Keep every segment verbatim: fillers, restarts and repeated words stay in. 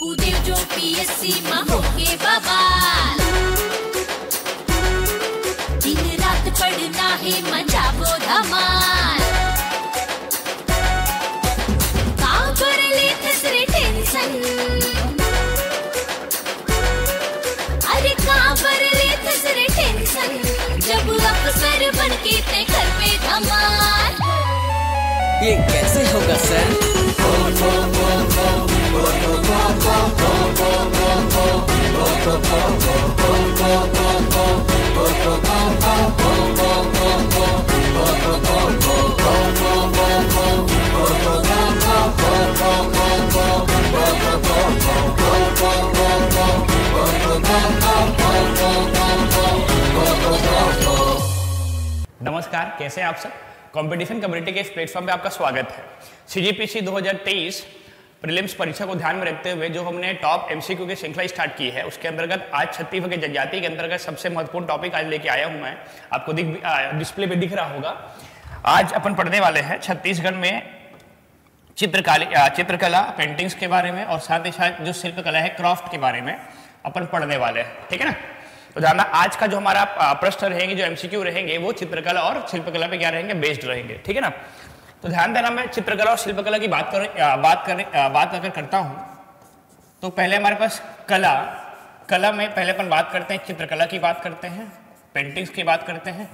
कूदे जो पीएससी मां होके बवाल, दिन रात पढ़ना है मचावो धमाल। काव कर लेते सरे टेंशन, अरे काव कर लेते सरे टेंशन, जब अफसर बनके ते कर पे धमाल। ये कैसे होगा सर? ओ ओ ओ ओ ओ ओ ओ ओ ओ ओ ओ ओ ओ ओ नमस्कार, कैसे हैं आप सब। कंपटीशन कम्युनिटी के इस प्लेटफॉर्म पे आपका स्वागत है। सीजीपीसी दो हज़ार तेईस प्रीलिम्स परीक्षा को ध्यान में रखते हुए जो हमने टॉप एमसीक्यू की श्रृंखला स्टार्ट की है, उसके अंतर्गत आज छत्तीसगढ़ के जनजाति के अंतर्गत सबसे महत्वपूर्ण टॉपिक आज लेके आया हूं मैं। आपको दिख, आ, डिस्प्ले पे दिख रहा होगा। आज अपन पढ़ने वाले हैं छत्तीसगढ़ में चित्रकला चित्रकला पेंटिंग्स के बारे में, और साथ ही साथ जो शिल्पकला है क्राफ्ट के बारे में अपन पढ़ने वाले हैं, ठीक है ना। तो जानना आज का जो हमारा प्रश्न रहेंगे, जो एमसीक्यू रहेंगे, वो चित्रकला और शिल्पकला पे क्या रहेंगे, बेस्ड रहेंगे, ठीक है ना। तो ध्यान देना, मैं चित्रकला और शिल्पकला की बात कर बात कर बात अगर करता हूँ तो पहले हमारे पास कला कला में पहले अपन बात करते हैं, चित्रकला की बात करते हैं, पेंटिंग्स की बात करते हैं,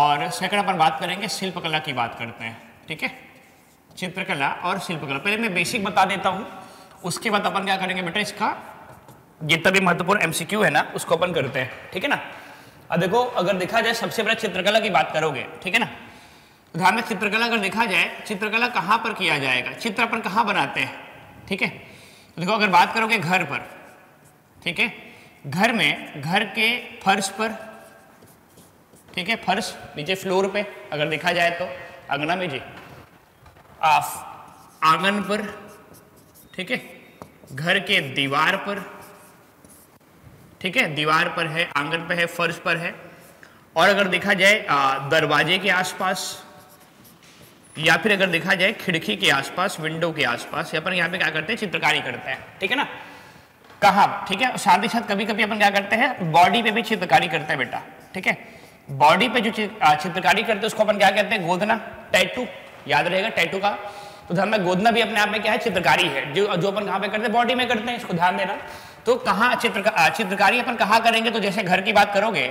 और सेकंड अपन बात करेंगे शिल्पकला की बात करते हैं, ठीक है। चित्रकला और शिल्पकला पहले मैं बेसिक बता देता हूँ, उसके बाद अपन क्या करेंगे बेटा, इसका जितना भी महत्वपूर्ण एमसीक्यू है ना उसको अपन करते हैं, ठीक है ना। और देखो, अगर देखा जाए सबसे पहले चित्रकला की बात करोगे, ठीक है ना। ध्यान में चित्रकला अगर देखा जाए, चित्रकला कहाँ पर किया जाएगा, चित्र अपन कहाँ बनाते हैं, ठीक है। तो देखो, अगर बात करोगे घर पर, ठीक है, घर में, घर के फर्श पर, ठीक है, फर्श नीचे फ्लोर पे अगर देखा जाए तो अंगना में जी, आफ आंगन पर, ठीक है, घर के दीवार पर, ठीक है, दीवार पर है, आंगन पे है, फर्श पर है, और अगर देखा जाए दरवाजे के आसपास, या फिर अगर देखा जाए खिड़की के आसपास, विंडो के आसपास, या अपन यहाँ पे क्या करते हैं, चित्रकारी करते हैं, ठीक है ना। कहाँ, ठीक है। साथ ही साथ कभी कभी अपन क्या करते हैं, बॉडी पे भी चित्रकारी करते हैं बेटा, ठीक है। बॉडी पे जो चित्रकारी करते हैं उसको अपन क्या कहते हैं, गोदना, टैटू, याद रहेगा टैटू का। तो ध्यान में, गोदना भी अपने आप में क्या है, चित्रकारी है, जो जो अपन कहाँ पे करते हैं, बॉडी में करते हैं, इसको ध्यान देना। तो कहाँ चित्र चित्रकारी अपन कहाँ करेंगे, तो जैसे घर की बात करोगे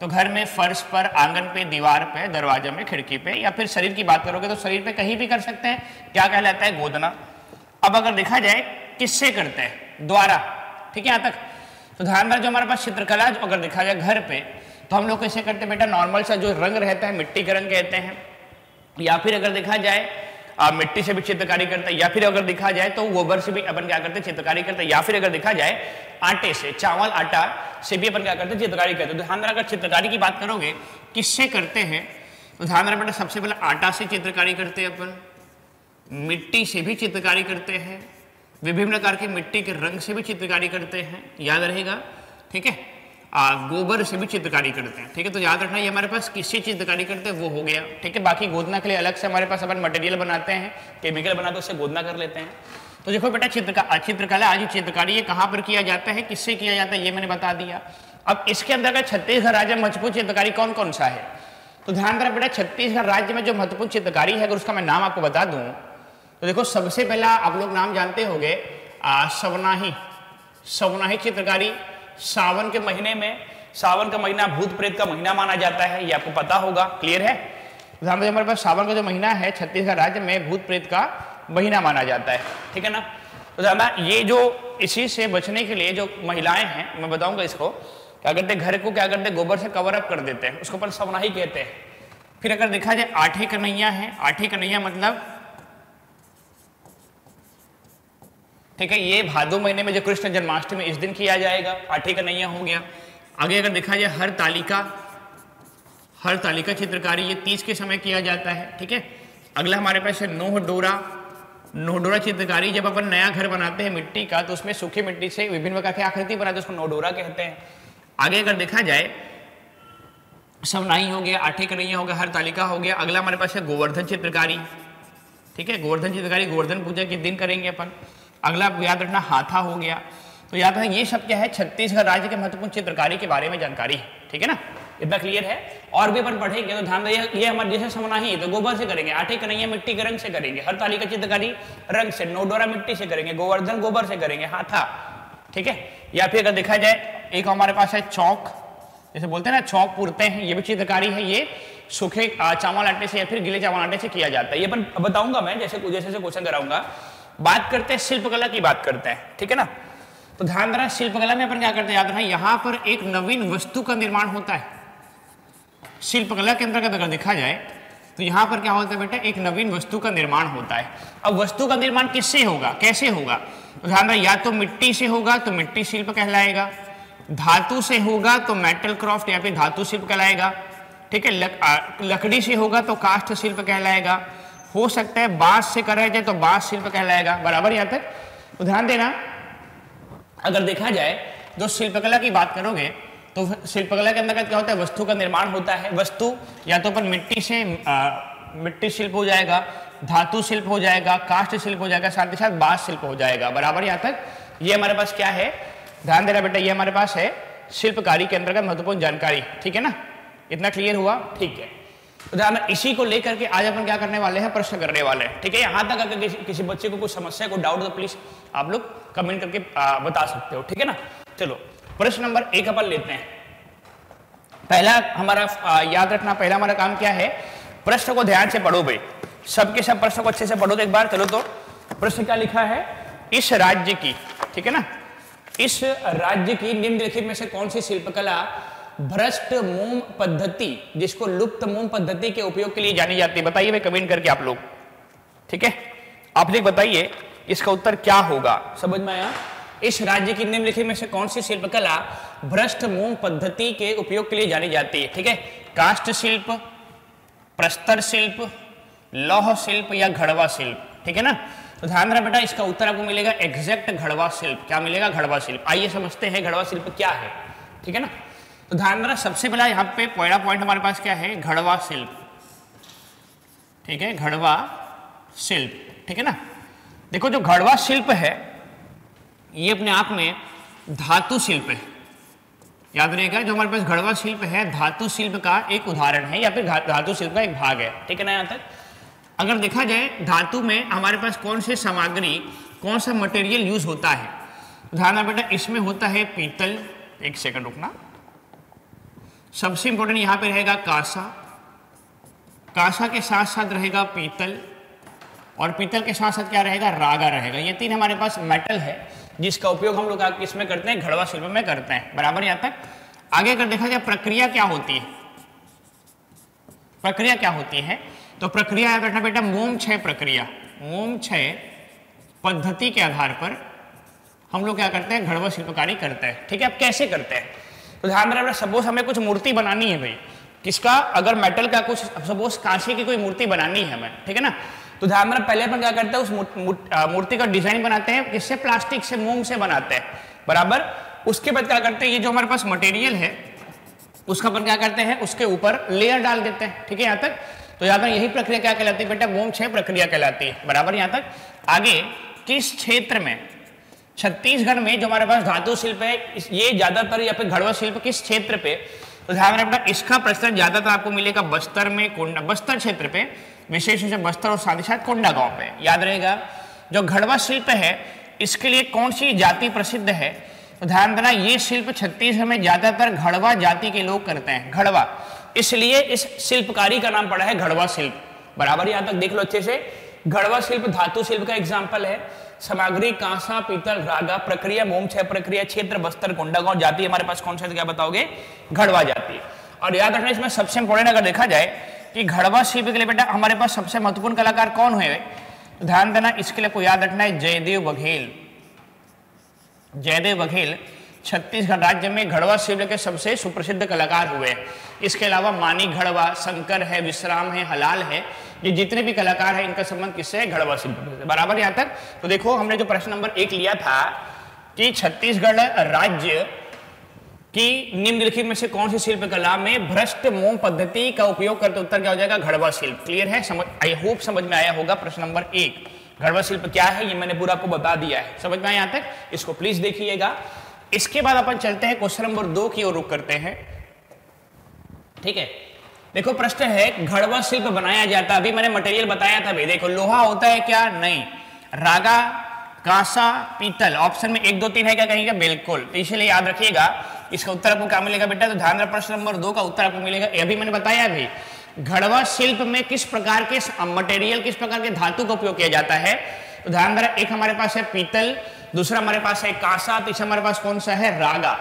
तो घर में, फर्श पर, आंगन पे, दीवार पे, दरवाजे में, खिड़की पे, या फिर शरीर की बात करोगे तो शरीर पे कहीं भी कर सकते हैं, क्या कहलाता है, गोदना। अब अगर देखा जाए किससे करते हैं, द्वारा, ठीक है, यहाँ तक। तो ध्यान रखना, जो हमारे पास चित्रकला अगर देखा जाए घर पे, तो हम लोग कैसे करते हैं बेटा, नॉर्मल सा जो रंग रहता है, मिट्टी का रंग कहते हैं, या फिर अगर देखा जाए आ, मिट्टी से भी चित्रकारी करते हैं, या फिर अगर देखा जाए तो गोबर से भी अपन क्या करते हैं, चित्रकारी करते हैं, या फिर अगर देखा जाए आटे से, चावल आटा से भी अपन क्या करते हैं, चित्रकारी करते हैं। तो ध्यान रखना, अगर चित्रकारी की बात करोगे किससे करते हैं, तो ध्यान रखना बेटा, सबसे पहले आटा से चित्रकारी करते हैं अपन, मिट्टी से भी चित्रकारी करते हैं, विभिन्न प्रकार की मिट्टी के रंग से भी चित्रकारी करते हैं, याद रहेगा, ठीक है। गोबर से भी चित्रकारी करते हैं, ठीक है। तो याद रखना, ये हमारे पास किससे चित्रकारी करते हैं, वो हो गया, ठीक है। बाकी गोदना के लिए अलग से हमारे पास अपन मटेरियल बनाते हैं, केमिकल बनाते हैं, उससे गोदना कर लेते हैं। तो देखो बेटा, चित्रकला चित्रकला आज चित्रकारी ये कहाँ पर किया जाता है, किससे किया जाता है, ये मैंने बता दिया। अब इसके अंदर छत्तीसगढ़ राज्य में मजबूत चित्रकारी कौन कौन सा है, तो ध्यान रखना बेटा, छत्तीसगढ़ राज्य में जो महत्वपूर्ण चित्रकारी है, अगर उसका मैं नाम आपको बता दूँ तो देखो, सबसे पहला आप लोग नाम जानते होंगे, सवनाही, सवनाही चित्रकारी। सावन के महीने में, सावन का महीना भूत प्रेत का महीना माना जाता है, ये आपको पता होगा, क्लियर है। हमारे पास सावन का जो महीना है छत्तीसगढ़ राज्य में, भूत प्रेत का महीना माना जाता है, ठीक है ना। तो ये जो, इसी से बचने के लिए जो महिलाएं हैं, मैं बताऊंगा इसको क्या करते हैं, घर को क्या करते हैं, गोबर से कवर अप कर देते हैं, उसको अपन सवनाही कहते हैं। फिर अगर देखा जाए आठे कन्हैया है, आठे कन्हैया मतलब, ठीक है, ये भादो महीने में जो कृष्ण जन्माष्टमी इस दिन किया जाएगा, आठे का नैया हो गया। आगे अगर देखा जाए हर तालिका, हर तालिका चित्रकारी ये तीज के समय किया जाता है, ठीक है। अगला हमारे पास है नोह डोरा, नोह डोरा चित्रकारी, जब अपन नया घर बनाते हैं मिट्टी का, तो उसमें सूखी मिट्टी से विभिन्न प्रकार की आकृति बनाते हैं, उसको नोह डोरा कहते हैं। आगे अगर देखा जाए सवनाई हो गया, आठे का नैया हो गया, हर तालिका हो गया। अगला हमारे पास है गोवर्धन चित्रकारी, ठीक है, गोवर्धन चित्रकारी गोवर्धन पूजा के दिन करेंगे अपन। अगला आपको याद रखना हाथा हो गया। तो याद रखना ये शब्द क्या है, छत्तीसगढ़ राज्य के महत्वपूर्ण चित्रकारी के बारे में जानकारी। ठीक है ना, इतना क्लियर है। और भी अपन पढ़ेंगे तो ध्यान रखिए, ये हमारे जैसे समना ही तो गोबर से करेंगे, आटे कन्हैया मिट्टी के रंग से करेंगे, हरतालिका चित्रकारी रंग से, नोडोरा मिट्टी से करेंगे, गोवर्धन गोबर से करेंगे, हाथा। ठीक है, या फिर अगर देखा जाए एक हमारे पास है चौक, जैसे बोलते हैं ना चौक पूरते हैं, ये भी चित्रकारी है। ये सूखे चावल आटे से या फिर गीले चावल आटे से किया जाता है। ये अपन बताऊंगा मैं, जैसे जैसे क्वेश्चन कराऊंगा। बात करते हैं शिल्पकला की, बात करते हैं। ठीक है ना, तो ध्यान रखना शिल्पकला में अपन क्या करते हैं, याद रखना यहाँ पर एक नवीन वस्तु का निर्माण होता है। शिल्पकला के अंतर्गत अगर देखा जाए तो यहाँ पर क्या होता है बेटा, एक नवीन वस्तु का निर्माण होता है। अब वस्तु का निर्माण किससे होगा, कैसे होगा, तो ध्यान रखना या तो मिट्टी से होगा तो मिट्टी शिल्प कहलाएगा, धातु से होगा तो मेटल क्राफ्ट या फिर धातु शिल्प कहलाएगा। ठीक है, लक, लकड़ी से होगा तो काष्ठ शिल्प कहलाएगा, हो सकता है बांस से कराया जाए तो बांस शिल्प कहलाएगा। बराबर, यहाँ तक तो ध्यान देना। अगर देखा जाए तो शिल्पकला की बात करोगे तो शिल्पकला के अंतर्गत क्या होता है, वस्तु का निर्माण होता है। वस्तु या तो अपन मिट्टी से आ, मिट्टी शिल्प हो जाएगा, धातु शिल्प हो जाएगा, काष्ठ शिल्प हो जाएगा, साथ ही साथ बांस शिल्प हो जाएगा। बराबर, यहाँ तक ये हमारे पास क्या है, ध्यान देना बेटा, ये हमारे पास है शिल्पकारी के अंतर्गत महत्वपूर्ण जानकारी। ठीक है ना, इतना क्लियर हुआ। ठीक है, तो ध्यान इसी को लेकर के आज अपन क्या करने वाले हैं, प्रश्न करने वाले हैं। ठीक है, यहाँ तक अगर किसी, किसी बच्चे को कोई समस्या, कोई डाउट तो प्लीज आप लोग कमेंट करके आ, बता सकते हो। ठीक है ना, चलो प्रश्न नंबर एक अपन लेते हैं। पहला हमारा आ, याद रखना, पहला हमारा काम क्या है, प्रश्न को ध्यान से पढ़ो भाई, सबके सब प्रश्न को अच्छे से पढ़ो। तो एक बार चलो, तो प्रश्न क्या लिखा है, इस राज्य की, ठीक है ना, इस राज्य की निम्नलिखित में से कौन सी शिल्पकला भ्रष्ट मोम पद्धति, जिसको लुप्त मोम पद्धति के उपयोग के लिए जानी जाती है, बताइए भाई कमेंट करके आप लोग। ठीक है, आप लोग बताइए इसका उत्तर क्या होगा। समझ में आया, इस राज्य की निम्नलिखित में से कौन सी शिल्पकला भ्रष्ट मोम पद्धति के उपयोग के लिए जानी जाती है। ठीक है, काष्ठ शिल्प, प्रस्तर शिल्प, लौह शिल्प या घड़वा शिल्प। ठीक है ना, तो ध्यान रखना बेटा, इसका उत्तर आपको मिलेगा एग्जैक्ट घड़वा शिल्प। क्या मिलेगा, घड़वा शिल्प। आइए समझते हैं घड़वा शिल्प क्या है। ठीक है ना, तो ध्यान रखना सबसे पहला यहाँ पे पहला पॉइंट हमारे पास क्या है, घड़वा शिल्प। ठीक है, घड़वा शिल्प। ठीक है ना, देखो जो घड़वा शिल्प है ये अपने आप में धातु शिल्प है। याद रहेगा, जो हमारे पास घड़वा शिल्प है धातु शिल्प का एक उदाहरण है या फिर धातु शिल्प का एक भाग है। ठीक है ना, यहाँ तक अगर देखा जाए धातु में हमारे पास कौन सी सामग्री, कौन सा मटेरियल यूज होता है, ध्यान रखना बेटा इसमें होता है पीतल। एक सेकंड रुकना, सबसे इंपॉर्टेंट यहाँ पे रहेगा कांसा, कांसा के साथ साथ रहेगा पीतल, और पीतल के साथ साथ क्या रहेगा, रागा रहेगा। ये तीन हमारे पास मेटल है जिसका उपयोग हम लोग इसमें करते हैं, घड़वा शिल्प में करते हैं। बराबर, यहाँ तक आगे अगर देखा जाए प्रक्रिया क्या होती है, प्रक्रिया क्या होती है, तो प्रक्रिया याद रखना बेटा मोम क्षय प्रक्रिया, मोम क्षय पद्धति के आधार पर हम लोग क्या करते हैं, घड़वा शिल्पकारी करते हैं। ठीक है, अब कैसे करते हैं, तो ध्यान रखना, सपोज हमें कुछ मूर्ति बनानी है भाई, किसका, अगर मेटल का कुछ, सपोज कांसे की कोई मूर्ति बनानी है हमें। ठीक है ना, तो ध्यान रखना पहले अपन क्या करते हैं, उस मूर्ति का डिजाइन बनाते हैं, किससे, प्लास्टिक से, मोम से बनाते हैं। बराबर, उसके बाद क्या करते हैं, ये जो हमारे पास मटेरियल है उसका अपन क्या करते हैं, उसके ऊपर लेयर डाल देते हैं। ठीक है, यहाँ तक तो यहाँ पर यही प्रक्रिया क्या कहलाती है बेटा, मोम क्षय प्रक्रिया कहलाती है। बराबर, यहाँ तक आगे किस क्षेत्र में, छत्तीसगढ़ में जो हमारे पास धातु शिल्प है ये ज्यादातर, या फिर घड़वा शिल्प किस क्षेत्र पे, तो ध्यान रखना इसका प्रचलन ज्यादातर आपको मिलेगा बस्तर में, कोंडा बस्तर क्षेत्र पे, विशेष रूप से बस्तर और साथ ही साथ कोंडा गांव पे। याद रहेगा, जो घड़वा शिल्प है इसके लिए कौन सी जाति प्रसिद्ध है, तो ध्यान रखना ये शिल्प छत्तीसगढ़ में ज्यादातर घड़वा जाति के लोग करते हैं, घड़वा, इसलिए इस शिल्पकारी का नाम पड़ा है घड़वा शिल्प। बराबर, यहाँ तक देख लो अच्छे से, घड़वा शिल्प धातु शिल्प का एग्जाम्पल है। सामग्री कांसा, पीतल, रागा, प्रक्रिया मोम क्षय प्रक्रिया, क्षेत्र बस्तर कोंडागांव, जाति हमारे पास कौन सा है, क्या बताओगे, घड़वा जाति है। और याद रखना इसमें सबसे इंपॉर्टेंट अगर देखा जाए कि घड़वा शिल्प के लिए बेटा हमारे पास सबसे महत्वपूर्ण कलाकार कौन हुए, ध्यान देना इसके लिए को याद रखना है जयदेव बघेल। जयदेव बघेल छत्तीसगढ़ राज्य में घड़वा शिल्प के सबसे सुप्रसिद्ध कलाकार हुए। इसके अलावा मानी घड़वा, शंकर है, विश्राम है, हलाल है, ये जितने भी कलाकार हैं इनका संबंध किससे है, घड़वा शिल्प। बराबर, यहाँ तक तो देखो हमने जो प्रश्न नंबर एक लिया था कि छत्तीसगढ़ राज्य की निम्नलिखित में से कौन सी शिल्पकला में भ्रष्ट मोम पद्धति का उपयोग करते, उत्तर क्या हो जाएगा, घड़वा शिल्प। क्लियर है, आई होप समझ में आया होगा प्रश्न नंबर एक। गढ़वा शिल्प क्या है ये मैंने पूरा आपको बता दिया है, समझ में आया यहाँ तक, इसको प्लीज देखिएगा। इसके बाद अपन चलते हैं क्वेश्चन नंबर दो की ओर रुक करते हैं, ठीक है। देखो प्रश्न है गढ़वा शिल्प बनाया जाता, अभी मैंने मटेरियल बताया था भाई, देखो लोहा होता है क्या, नहीं, रागा, कांसा, पीतल, ऑप्शन में एक दो तीन है क्या कहेंगे, बिल्कुल, इसीलिए याद रखिएगा। इसका उत्तर आपको क्या मिलेगा बेटा, तो ध्यान रखना प्रश्न नंबर दो का उत्तर आपको मिलेगा। अभी मैंने बताया अभी गढ़वा शिल्प में किस प्रकार के मटेरियल, किस प्रकार के धातु का उपयोग किया जाता है, तो ध्यान देना, एक हमारे पास है पीतल, दूसरा हमारे पास है कांसा, तीसरा हमारे पास कौन सा है, रागा,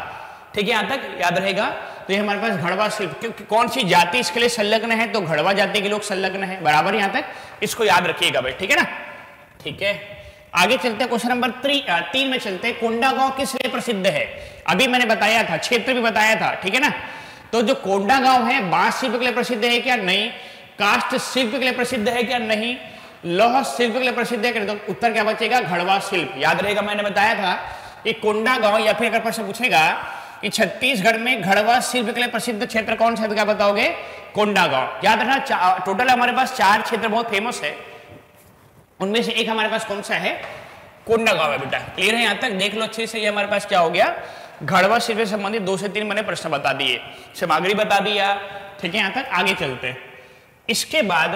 ठीक है, यहाँ तक याद रहेगा। तो ये हमारे पास गढ़वा शिल्प, क्योंकि कौन सी जाति इसके लिए संलग्न है, तो गढ़वा जाति के लोग संलग्न है, बराबर, यहाँ तक इसको याद रखिएगा भाई, ठीक है ना, ठीक है। आगे चलते हैं क्वेश्चन नंबर थ्री तीन में चलते हैं। कोंडागांव किस लिए प्रसिद्ध है, अभी मैंने बताया था, क्षेत्र भी बताया था, ठीक है ना। तो जो कोंडागांव है बांस शिल्प के लिए प्रसिद्ध है क्या, नहीं, काष्ठ शिल्प के लिए प्रसिद्ध है क्या, नहीं, लोह शिल्प के लिए प्रसिद्ध है, तो उत्तर क्या बचेगा, गढ़वा शिल्प, याद रहेगा। मैंने बताया था कि कोंडागांव, या फिर अगर प्रश्न पूछेगा कि छत्तीसगढ़ में गढ़वा शिल्प के लिए प्रसिद्ध क्षेत्र कौन सा है, क्या बताओगे, कोंडागांव। याद रखना टोटल हमारे पास चार क्षेत्र बहुत फेमस है, उनमें से एक हमारे पास कौन सा है, कोंडागांव है बेटा, क्लियर है यहाँ तक, देख लो अच्छे से। ये हमारे पास क्या हो गया, गढ़वा शिल्प से संबंधित दो से तीन मैंने प्रश्न बता दिए, सामग्री बता दिया, ठीक है, यहाँ तक। आगे चलते हैं, इसके बाद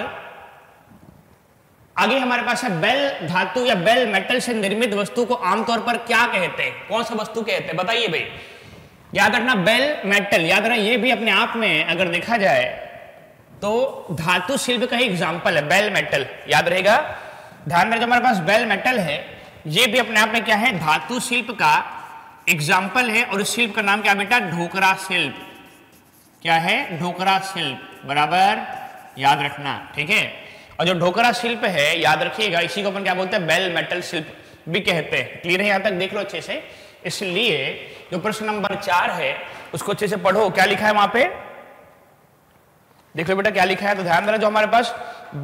आगे हमारे पास है बेल धातु या बेल मेटल से निर्मित वस्तु को आमतौर पर क्या कहते हैं, कौन सा वस्तु कहते हैं, बताइए भाई, याद रखना बेल मेटल, याद रखना ये भी अपने आप में अगर देखा जाए तो धातु शिल्प का ही एग्जाम्पल है, बेल मेटल, याद रहेगा। ध्यान में जो हमारे पास बेल मेटल है, ये भी अपने आप में क्या है, धातु शिल्प का एग्जाम्पल है, और इस शिल्प का नाम क्या बेटा, ढोकरा शिल्प, क्या है, ढोकरा शिल्प, बराबर, याद रखना, ठीक है। और जो ढोकरा शिल्प है, याद रखिएगा, इसी को अपन क्या बोलते हैं, बेल मेटल शिल्प भी कहते हैं, क्लियर है यहाँ तक, देख लो अच्छे से। इसलिए जो प्रश्न नंबर चार है उसको अच्छे से पढ़ो, क्या लिखा है वहां पे, देख लो बेटा क्या लिखा है। तो ध्यान देना, जो हमारे पास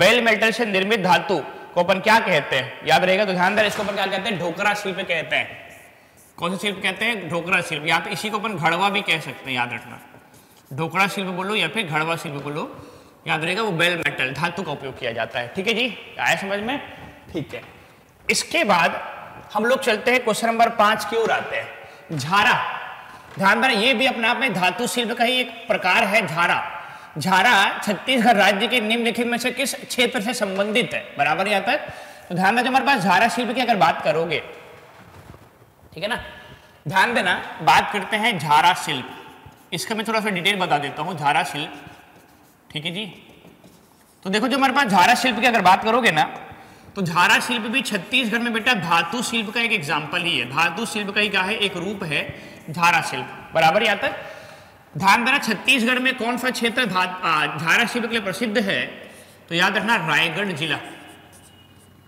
बेल मेटल से निर्मित धातु को अपन क्या कहते हैं, याद रहेगा, तो ध्यान देना, इसको अपन क्या कहते हैं, ढोकरा शिल्प कहते हैं, कौन सा शिल्प कहते हैं, ढोकरा शिल्प, या तो इसी को अपन गढ़वा भी कह सकते हैं, याद रखना, ढोकरा शिल्प बोलो या फिर गढ़वा शिल्प बोलो, याद रहेगा, वो बेल मेटल धातु का उपयोग किया जाता है, ठीक है जी, आया समझ में, ठीक है। इसके बाद हम लोग चलते हैं क्वेश्चन नंबर पांच की ओर आते हैं, झारा, ध्यान देना, ये भी अपने आप में धातु शिल्प का ही एक प्रकार है, झारा। झारा छत्तीसगढ़ राज्य के निम्नलिखित में से किस क्षेत्र से संबंधित है, बराबर, यहाँ तक। तो ध्यान देना, हमारे पास झारा शिल्प की अगर बात करोगे, ठीक है ना, ध्यान देना, बात करते हैं झारा शिल्प, इसका मैं थोड़ा सा डिटेल बता देता हूँ, झारा शिल्प, ठीक है जी। तो देखो, जो हमारे पास झारा शिल्प की अगर बात करोगे ना, तो झारा शिल्प भी छत्तीसगढ़ में बेटा धातु शिल्प का एक एग्जाम्पल ही है, धातु शिल्प का ही क्या है, एक रूप है झारा शिल्प, बराबर, यहाँ तक। ध्यान देना, छत्तीसगढ़ में कौन सा क्षेत्र झारा शिल्प के लिए प्रसिद्ध है, तो याद रखना रायगढ़ जिला,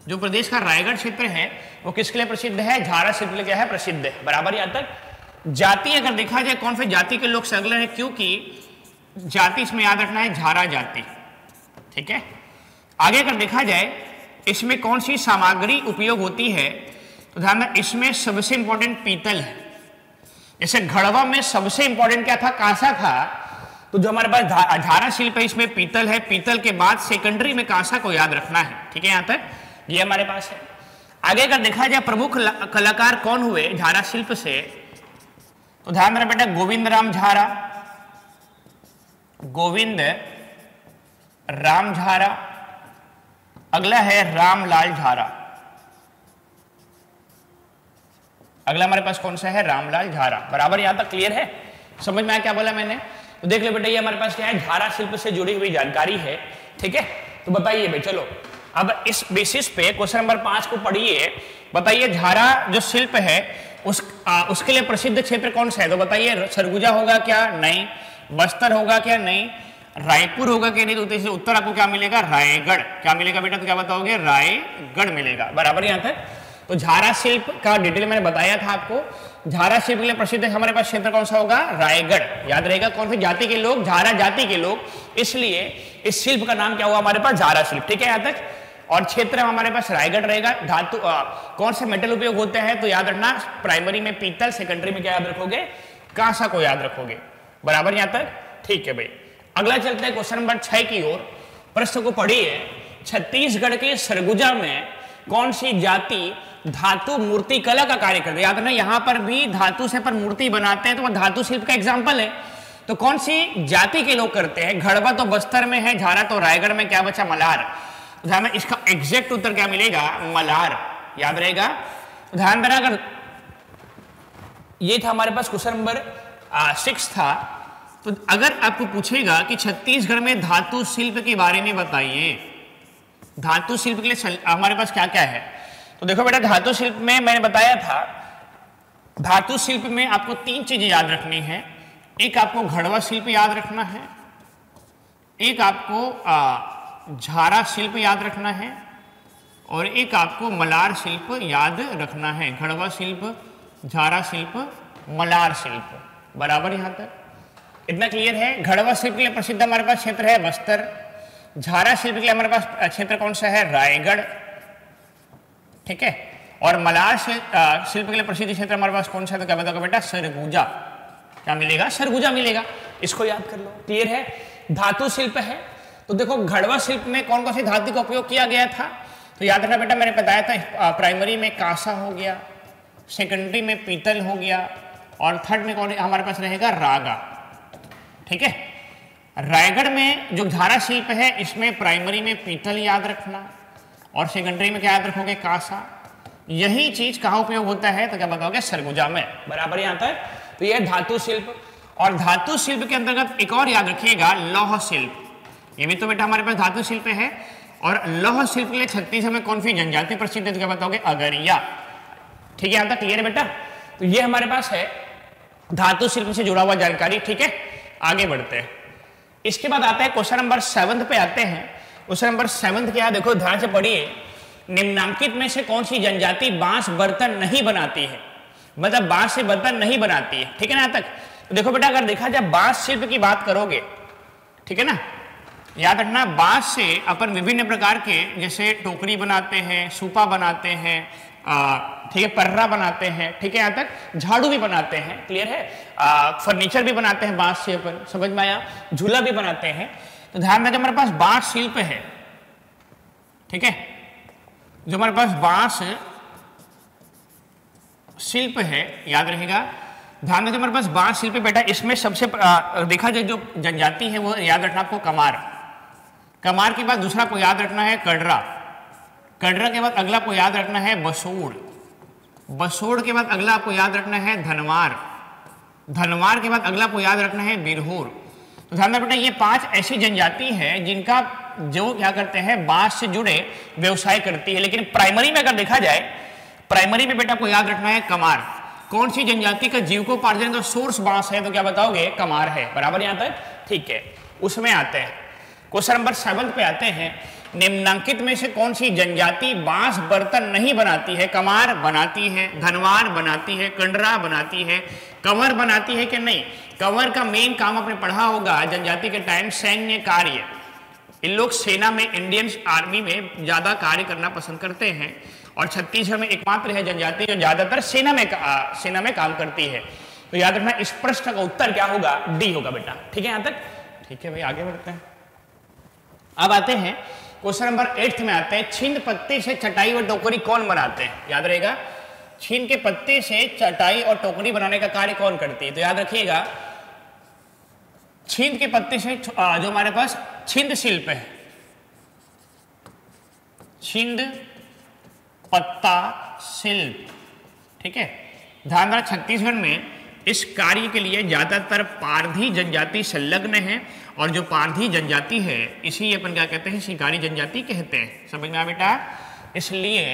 जो प्रदेश का रायगढ़ क्षेत्र है, वो किसके लिए प्रसिद्ध है, झारा शिल्प के लिए क्या है, प्रसिद्ध है, बराबर, यहाँ तक। जाति अगर देखा जाए कौन से जाति के लोग संलग्न है, क्योंकि जाति इसमें याद रखना है झारा जाति, ठीक है। आगे अगर देखा जाए इसमें कौन सी सामग्री उपयोग होती है, तो ध्यान रखना, इसमें सबसे इंपॉर्टेंट पीतल है। जैसे गढ़वा में सबसे इंपॉर्टेंट क्या था, कांसा था, तो जो हमारे पास धा, झारा शिल्प है, इसमें पीतल है, पीतल के बाद सेकेंडरी में कांसा को याद रखना है, ठीक है, यहाँ तक, ये हमारे पास है। आगे अगर देखा जाए प्रमुख कलाकार कौन हुए झारा शिल्प से, तो ध्यान रखना बेटा गोविंद राम झारा, गोविंद राम झारा, अगला है रामलाल झारा, अगला हमारे पास कौन सा है, रामलाल झारा, बराबर, यहां तक क्लियर है, समझ में आया क्या बोला मैंने। तो देख लो बेटा, ये हमारे पास क्या है, झारा शिल्प से जुड़ी हुई जानकारी है, ठीक है। तो बताइए भाई, चलो अब इस बेसिस पे क्वेश्चन नंबर पांच को पढ़िए, बताइए झारा जो शिल्प है उस आ, उसके लिए प्रसिद्ध क्षेत्र कौन सा है, तो बताइए सरगुजा होगा क्या, नहीं, बस्तर होगा क्या, नहीं, रायपुर होगा क्या, नहीं, तो इससे उत्तर आपको क्या मिलेगा, रायगढ़, क्या मिलेगा बेटा, तो क्या बताओगे, रायगढ़ मिलेगा, बराबर, यहाँ तक। तो झारा शिल्प का डिटेल मैंने बताया था आपको, झारा शिल्प के लिए प्रसिद्ध हमारे पास क्षेत्र कौन सा होगा, रायगढ़, याद रहेगा। कौन सी जाति के लोग, झारा जाति के लोग, इसलिए इस शिल्प का नाम क्या हुआ हमारे पास, झारा शिल्प, ठीक है, यहाँ तक। और क्षेत्र हमारे पास रायगढ़ रहेगा। धातु कौन से मेटल उपयोग होते हैं, तो याद रखना प्राइमरी में पीतल, सेकेंडरी में क्या याद रखोगे, कांसा को याद रखोगे, बराबर, यहाँ तक, ठीक है भाई। अगला चलते हैं क्वेश्चन नंबर छह की ओर, प्रश्न को पढ़िए। छत्तीसगढ़ के सरगुजा में कौन सी जाति धातु मूर्ति कला का कार्य करती है। याद रखना यहाँ पर भी धातु से पर मूर्ति बनाते हैं तो वह धातु शिल्प का एग्जाम्पल है। तो कौन सी जाति के लोग करते हैं। घड़वा तो बस्तर में है, झारा तो रायगढ़ में, क्या बचा मलार। उदाहरण में इसका एग्जैक्ट उत्तर क्या मिलेगा, मलार। याद रहेगा। उदाहरण बना अगर ये था हमारे पास क्वेश्चन नंबर सिक्स था। तो अगर आपको पूछेगा कि छत्तीसगढ़ में धातु शिल्प के बारे में बताइए, धातु शिल्प के लिए हमारे पास क्या क्या है। तो देखो बेटा धातु शिल्प में मैंने बताया था, धातु शिल्प में आपको तीन चीजें याद रखनी है। एक आपको घड़वा शिल्प याद रखना है, एक आपको झारा शिल्प याद रखना है और एक आपको मलार शिल्प याद रखना है। घड़वा शिल्प, झारा शिल्प, मलार शिल्प, बराबर। यहाँ तक इतना क्लियर है। घड़वा शिल्प के लिए प्रसिद्ध हमारे पास क्षेत्र है बस्तर। झारा शिल्प के लिए हमारे पास क्षेत्र कौन सा है, रायगढ़, ठीक है। और मलार शिल्प के लिए प्रसिद्ध क्षेत्र हमारे पास कौन सा है, तो क्या बताओ बेटा, सरगुजा। क्या मिलेगा, सरगुजा मिलेगा। इसको याद कर लो, क्लियर है। धातु शिल्प है तो देखो घड़वा शिल्प में कौन कौन सी धातु का उपयोग किया गया था। तो याद रखना बेटा, मैंने बताया था प्राइमरी में कांसा हो गया, सेकेंडरी में पीतल हो गया और थर्ड में कौन हमारे पास रहेगा, रागा, ठीक है। रायगढ़ में जो धारा शिल्प है इसमें प्राइमरी में पीतल याद रखना और सेकेंडरी में क्या याद रखोगे, कांसा। यही चीज कहाँ उपयोग होता है, तो क्या बताओगे, सरगुजा में, बराबर। यहाँ तक तो यह धातु शिल्प। और धातु शिल्प के अंतर्गत एक और याद रखिएगा, लौह शिल्प। ये भी तो बेटा हमारे पास धातु शिल्प है। और लौह शिल्प के लिए छत्तीसगढ़ में कौन सी जनजाति प्रसिद्ध है, तो क्या बताओगे, अगरिया, ठीक है। यहाँ तक क्लियर है बेटा। तो ये हमारे पास है धातु शिल्प से जुड़ा हुआ जानकारी, ठीक है। आगे बढ़ते हैं, इसके बाद आता है क्वेश्चन नंबर सेवंथ पे आते हैं। क्वेश्चन नंबर सेवंथ क्या, देखो ध्यान से पढ़िए। निम्नांकित में से कौन सी जनजाति बांस बर्तन नहीं बनाती है, मतलब बांस से बर्तन नहीं बनाती है, ठीक है ना। तक तो देखो बेटा अगर देखा जाए बांस शिल्प की बात करोगे, ठीक है ना। याद रखना बांस से अपन विभिन्न प्रकार के जैसे टोकरी बनाते हैं, सूपा बनाते हैं, ठीक है, पर्रा बनाते हैं, ठीक है। यहाँ तक झाड़ू भी बनाते हैं, क्लियर है। फर्नीचर भी बनाते हैं बांस से अपन, समझ में आया। झूला भी बनाते हैं। तो ध्यान रखना हमारे पास बांस शिल्प है, ठीक है। जो हमारे पास बांस शिल्प है, याद रहेगा। ध्यान रखना हमारे पास बांस शिल्प बेटा, इसमें सबसे देखा जाए जो जनजाति है वो याद रखना आपको कमार। कमार के बाद दूसरा को याद रखना है कड़रा। कड़रा के बाद अगला को याद रखना है बसोड़। बसोड़ के बाद अगला आपको याद रखना है धनवार। धनवार के बाद अगला को याद रखना है बिरहोर। तो ध्यान रखना बेटा ये पांच ऐसी जनजाति है जिनका जो क्या करते हैं बांस से जुड़े व्यवसाय करती है। लेकिन प्राइमरी में अगर देखा जाए, प्राइमरी में बेटा आपको याद रखना है कमार। कौन सी जनजाति का जीविकोपार्जन का सोर्स बांस है, तो क्या बताओगे, कमार है, बराबर। यहाँ तक ठीक है। उसमें आते हैं क्वेश्चन नंबर सेवन पे आते हैं। निम्नांकित में से कौन सी जनजाति बांस बर्तन नहीं बनाती है। कमार बनाती है, धनवार बनाती है, कंडरा बनाती है, कंवर बनाती है कि नहीं। कंवर का मेन काम आपने पढ़ा होगा जनजाति के टाइम, सैन्य कार्य। इन लोग सेना में, इंडियन आर्मी में ज्यादा कार्य करना पसंद करते हैं और छत्तीसगढ़ में एकमात्र है जनजाति जो ज्यादातर सेना में आ, सेना में काम करती है। तो याद रखना इस प्रश्न का उत्तर क्या होगा, डी होगा बेटा, ठीक है। यहाँ तक ठीक है भाई, आगे बढ़ते हैं। अब आते हैं क्वेश्चन नंबर एट्थ में आते हैं। छीन पत्ते से चटाई और टोकरी कौन बनाते हैं। याद रहेगा छीन के पत्ते से चटाई और टोकरी बनाने का कार्य कौन करती है। तो याद रखिएगा छीन के पत्ते से जो हमारे पास छिंद शिल्प है, छिंद पत्ता शिल्प, ठीक है। ध्यान रखना छत्तीसगढ़ में इस कार्य के लिए ज्यादातर पारधी जनजाति संलग्न है और जो पारधी जनजाति है इसी अपन क्या कहते हैं, शिकारी जनजाति कहते हैं, समझ में आया बेटा। इसलिए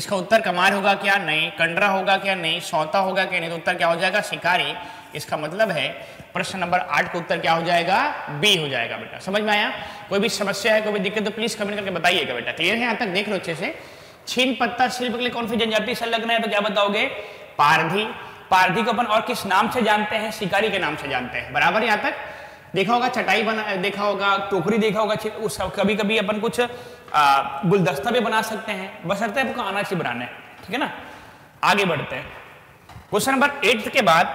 इसका उत्तर कमार होगा क्या, नहीं। कंडरा होगा क्या, नहीं। सौता होगा क्या, नहीं। तो उत्तर क्या हो जाएगा, शिकारी। इसका मतलब है प्रश्न नंबर आठ का उत्तर क्या हो जाएगा, बी हो जाएगा बेटा। समझ में आया। कोई भी समस्या है, कोई भी दिक्कत तो प्लीज कमेंट करके बताइएगा बेटा, क्लियर है। यहाँ तक देख लो अच्छे से। छीन पत्ता शिल्प के लिए कौन सी जनजाति संलग्न है, तो क्या बताओगे, पारधी। पारधी को अपन और किस नाम से जानते हैं, शिकारी के नाम से जानते हैं, बराबर। यहाँ तक देखा होगा चटाई बना, देखा होगा टोकरी, देखा होगा उस, कभी कभी अपन कुछ गुलदस्ता भी बना सकते हैं, बसरते हैं आपको आना चाहिए बनाने, ठीक है ना। आगे बढ़ते हैं क्वेश्चन नंबर एट्थ के बाद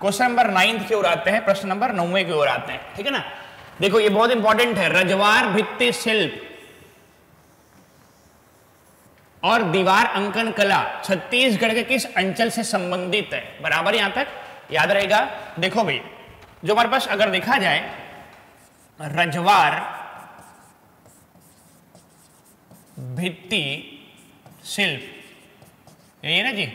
क्वेश्चन नंबर नाइन्थ की ओर आते हैं, प्रश्न नंबर नौवे की ओर आते हैं, ठीक है ना। देखो ये बहुत इंपॉर्टेंट है, रजवार भित्ति शिल्प। और दीवार अंकन कला छत्तीसगढ़ के किस अंचल से संबंधित है। बराबर यहां तक याद रहेगा। देखो भाई जो हमारे पास अगर देखा जाए रजवार भित्ति शिल्प यही ना जी,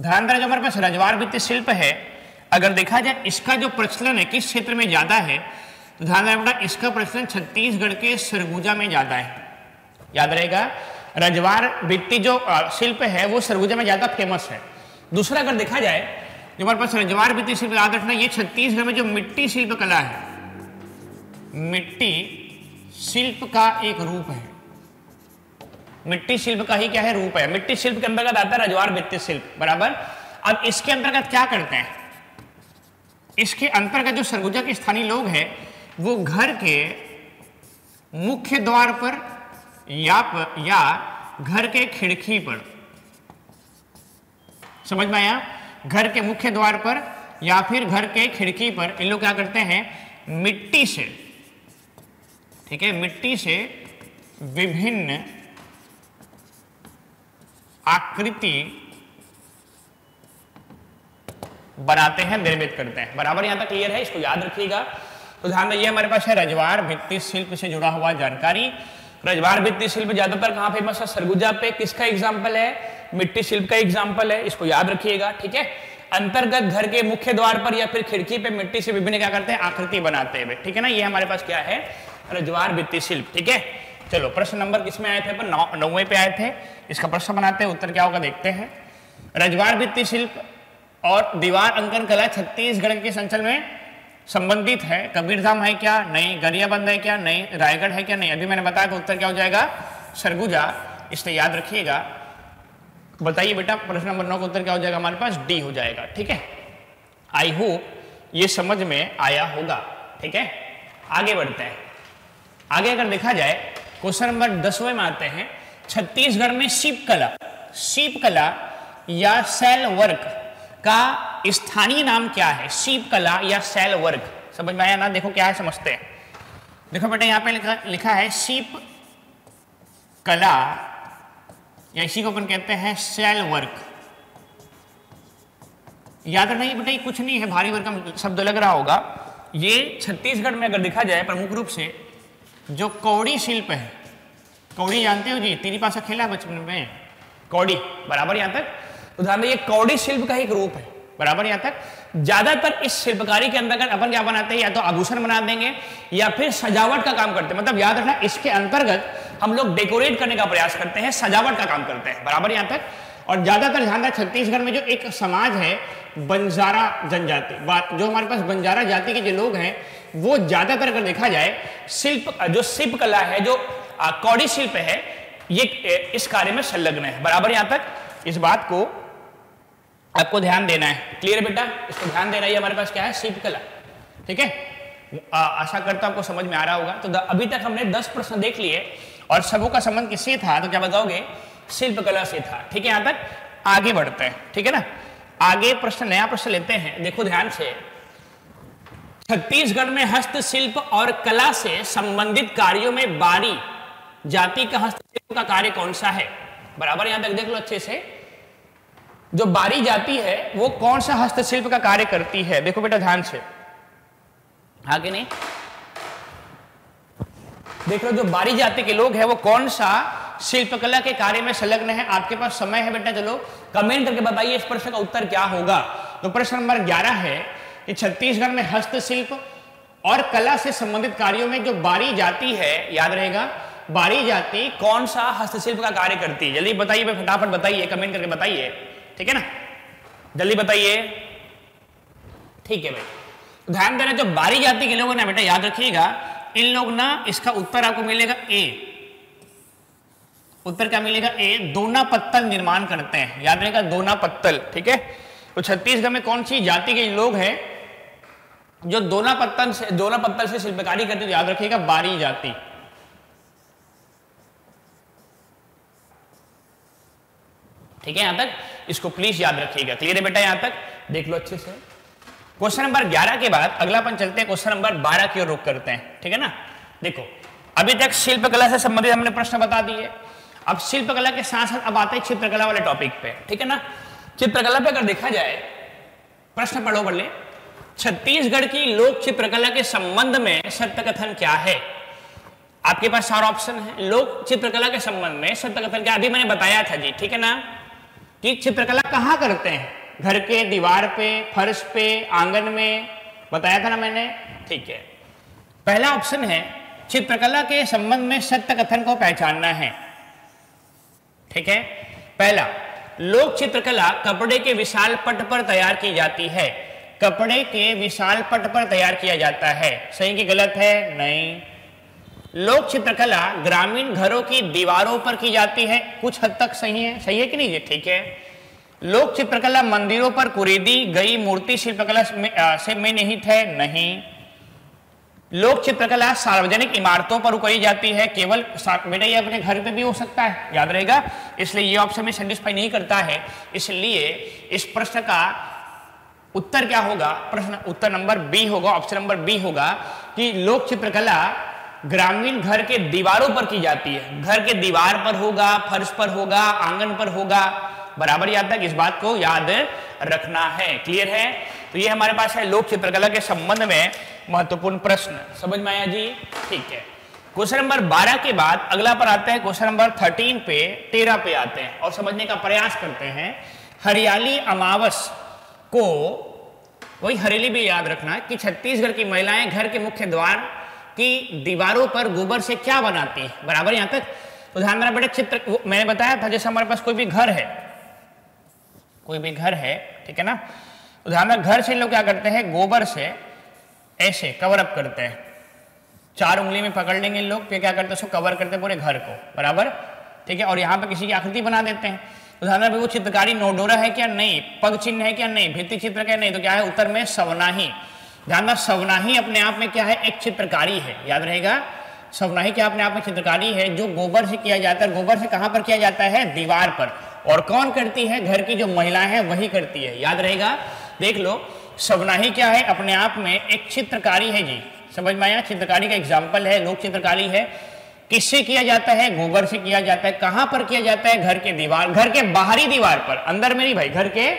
ध्यान रहे जो हमारे पास रजवार भित्ति शिल्प है अगर देखा जाए इसका जो प्रचलन है किस क्षेत्र में ज्यादा है तो ध्यान रहे बेटा इसका प्रचलन छत्तीसगढ़ के सरगुजा में ज्यादा है। याद रहेगा रजवार भित्ति जो शिल्प है वो सरगुजा में ज्यादा फेमस है। दूसरा अगर देखा जाए जो हमारे पास रजवार भित्ति शिल्प याद रखना ये छत्तीसगढ़ में जो मिट्टी शिल्प कला है मिट्टी शिल्प का एक रूप है, मिट्टी शिल्प का ही क्या है रूप है। मिट्टी शिल्प के अंतर्गत आता है रजवार भित्ति शिल्प। बराबर अब इसके अंतर्गत क्या करते हैं, इसके अंतर्गत जो सरगुजा के स्थानीय लोग हैं वो घर के मुख्य द्वार पर या पर, या घर के खिड़की पर, समझ में आया, घर के मुख्य द्वार पर या फिर घर के खिड़की पर इन लोग क्या करते हैं मिट्टी से, ठीक है, मिट्टी से विभिन्न आकृति बनाते हैं निर्मित करते हैं। बराबर यहां तक क्लियर है, इसको याद रखिएगा। तो ध्यान में ये हमारे पास है रजवार भित्ति शिल्प से जुड़ा हुआ जानकारी। रजवार भित्ति शिल्प ज्यादातर कहाँ फेमस है सरगुजा पे, किसका एग्जाम्पल है मिट्टी शिल्प का एग्जाम्पल है, इसको याद रखिएगा। ठीक है अंतर्गत घर के मुख्य द्वार पर या फिर खिड़की पे मिट्टी से विभिन्न क्या करते हैं आकृति बनाते हैं। ठीक है ना, ये हमारे पास क्या है रजवार भित्ति शिल्प। ठीक है चलो प्रश्न नंबर किसमें आए थे पर नौ नौवे पे आए थे, इसका प्रश्न बनाते हैं उत्तर क्या होगा देखते हैं। रजवार भित्ति शिल्प और दीवार अंकन कला छत्तीसगढ़ के संचल में संबंधित है। कबीरधाम है क्या नहीं, गरियाबंद है क्या नहीं, रायगढ़ है क्या नहीं, अभी मैंने बताया तो उत्तर क्या हो जाएगा सरगुजा, इसलिए याद रखिएगा। बताइए बेटा प्रश्न नंबर नौ का उत्तर क्या हो जाएगा हमारे पास डी हो जाएगा। ठीक है आई होप ये समझ में आया होगा। ठीक है आगे बढ़ते हैं। आगे अगर देखा जाए क्वेश्चन नंबर दसवें में आते हैं छत्तीसगढ़ में शिल्प कला, शिल्प कला या सेल वर्क का स्थानीय नाम क्या है, शिल्प कला या सेल वर्क, समझ में आया ना। देखो क्या है समझते हैं। देखो बेटा यहाँ पे लिखा, लिखा है शिल्प कला या इसी को अपन कहते हैं सेल वर्क। याद रखना बेटा ये कुछ नहीं है भारी भरकम शब्द लग रहा होगा। ये छत्तीसगढ़ में अगर देखा जाए प्रमुख रूप से जो कौड़ी शिल्प है, कौड़ी जानते हो जी, तेरी पासा खेला बचपन में कौड़ी, बराबर यहाँ तक उदाहरण ये कौड़ी शिल्प का एक रूप है। बराबर यहाँ तक ज्यादातर इस शिल्पकारी के अंतर्गत अपन क्या बनाते हैं या तो आभूषण बना देंगे या फिर सजावट का काम करते हैं, मतलब याद रखना इसके अंतर्गत हम लोग डेकोरेट करने का प्रयास करते हैं, सजावट का काम करते हैं। बराबर यहाँ तक और ज्यादातर ध्यान रखना छत्तीसगढ़ में जो एक समाज है बंजारा जनजाति, जो हमारे पास बंजारा जाति के जो लोग हैं वो ज्यादातर अगर देखा जाए शिल्प जो शिल्प कला है जो कौड़ी शिल्प है ये इस कार्य में संलग्न है। बराबर यहाँ तक इस बात को आपको ध्यान देना है। क्लियर है बेटा, इसको ध्यान देना है हमारे पास क्या है शिल्प कला। ठीक है आशा करता हूं आपको समझ में आ रहा होगा। तो द, अभी तक हमने दस प्रश्न देख लिए और सबों का संबंध किससे था तो क्या बताओगे शिल्प कला से था। ठीक है यहाँ तक आगे बढ़ते हैं। ठीक है ना आगे प्रश्न नया प्रश्न लेते हैं। देखो ध्यान से छत्तीसगढ़ में हस्तशिल्प और कला से संबंधित कार्यों में बारी जाति का हस्तशिल्प का कार्य कौन सा है। बराबर यहाँ तक देख लो अच्छे से, जो बारी जाति है वो कौन सा हस्तशिल्प का कार्य करती है। देखो बेटा ध्यान से आगे नहीं देख लो, जो बारी जाति के लोग हैं वो कौन सा शिल्पकला के कार्य में संलग्न है। आपके पास समय है बेटा, चलो कमेंट करके बताइए इस प्रश्न का उत्तर क्या होगा। तो प्रश्न नंबर ग्यारह है कि छत्तीसगढ़ में हस्तशिल्प और कला से संबंधित कार्यों में जो बारी जाति है, याद रहेगा बारी जाति कौन सा हस्तशिल्प का कार्य करती है, जल्दी बताइए फटाफट बताइए कमेंट करके बताइए। ठीक है ना जल्दी बताइए। ठीक है भाई ध्यान देना, जो बारी जाति के लोग हैं ना बेटा याद रखिएगा इन लोग ना, इसका उत्तर आपको मिलेगा ए, उत्तर क्या मिलेगा ए, दोना पत्तल निर्माण करते हैं। याद रहेगा दोना पत्तल। ठीक है तो छत्तीसगढ़ में कौन सी जाति के लोग हैं जो दोना पत्तल से दोना पत्तल से शिल्पकारी करते हैं, याद रखिएगा बारी जाति। ठीक है यहां तक इसको प्लीज याद रखिएगा। क्लियर है बेटा यहां तक देख लो अच्छे से। क्वेश्चन नंबर ग्यारह के बाद अगला अपन चलते हैं क्वेश्चन नंबर बारह की ओर रुख करते हैं। ठीक है ना देखो अभी तक शिल्प कला से संबंधित हमने प्रश्न बता दिए। अब शिल्पकला के साथ साथ अब आता है चित्रकला वाले टॉपिक पे, ठीक है ना। चित्रकला पे अगर देखा जाए, प्रश्न पढ़ो बोले, छत्तीसगढ़ की लोक चित्रकला के संबंध में सत्य कथन क्या है। आपके पास चार ऑप्शन है लोक चित्रकला के संबंध में सत्य कथन क्या। अभी मैंने बताया था जी, ठीक है ना, कि चित्रकला कहाँ करते हैं, घर के दीवार पे, फर्श पे, आंगन में, बताया था ना मैंने, ठीक है। पहला ऑप्शन है चित्रकला के संबंध में सत्य कथन को पहचानना है, ठीक है। पहला, लोक चित्रकला कपड़े के विशाल पट पर तैयार की जाती है, कपड़े के विशाल पट पर तैयार किया जाता है। सही कि गलत है, नहीं। लोक चित्रकला ग्रामीण घरों की दीवारों पर की जाती है, कुछ हद तक सही है, सही है कि नहीं, ठीक है। लोक चित्रकला मंदिरों पर कुरेदी गई मूर्ति शिल्पकला से में निहित है, नहीं। लोक चित्रकला सार्वजनिक इमारतों पर उकरी जाती है, केवल बेटा ये अपने घर पे भी हो सकता है, याद रहेगा, इसलिए ये ऑप्शन में सेटिस्फाई नहीं करता है, इसलिए इस प्रश्न का उत्तर क्या होगा, प्रश्न उत्तर नंबर बी होगा, ऑप्शन नंबर बी होगा कि लोक चित्रकला ग्रामीण घर के दीवारों पर की जाती है, घर के दीवार पर होगा, फर्श पर होगा, आंगन पर होगा, बराबर। याद तक इस बात को याद रखना है, क्लियर है। तो ये हमारे पास है लोक चित्रकला के संबंध में महत्वपूर्ण प्रश्न, समझ में आया जी, ठीक है। क्वेश्चन नंबर बारह के बाद अगला पर आते हैं, क्वेश्चन नंबर थर्टीन पे, तेरह पे आते हैं और समझने का प्रयास करते हैं। हरियाली अमावस को, वही हरेली भी याद रखना, कि छत्तीसगढ़ की महिलाएं घर के मुख्य द्वार की दीवारों पर गोबर से क्या बनाती है, बराबर। यहां तक तो ध्यान देना बेटा, चित्र मैंने बताया था, जैसे हमारे पास कोई भी घर है, कोई भी घर है, ठीक है ना, तो ध्यान में घर से लोग क्या करते हैं, गोबर से ऐसे कवर अप करते हैं, चार उंगली में पकड़ लेंगे लोग, फिर क्या करते हैं उसको कवर करते हैं पूरे घर को, बराबर, ठीक है। और यहाँ पे किसी की आकृति बना देते हैं, उदाहरण में वो चित्रकारी नोडोरा है क्या, नहीं, पग चिन्ह है क्या, नहीं, भित्ति चित्र क्या, नहीं, तो क्या है उत्तर में सवनाही। ध्यान रखना सवनाही अपने आप में क्या है, एक चित्रकारी है, याद रहेगा, सवनाही क्या अपने आप में चित्रकारी है, जो गोबर से किया जाता है। गोबर से कहाँ पर किया जाता है, दीवार पर, और कौन करती है, घर की जो महिलाएं हैं वही करती है, याद रहेगा। देख लो सवनाही क्या है, अपने आप में एक चित्रकारी है जी, समझ में आया, चित्रकारी का एग्जाम्पल है, लोक चित्रकारी है। किससे किया जाता है, गोबर से किया जाता है। कहां पर किया जाता है, घर के दीवार, घर के बाहरी दीवार पर, अंदर में नहीं भाई, घर के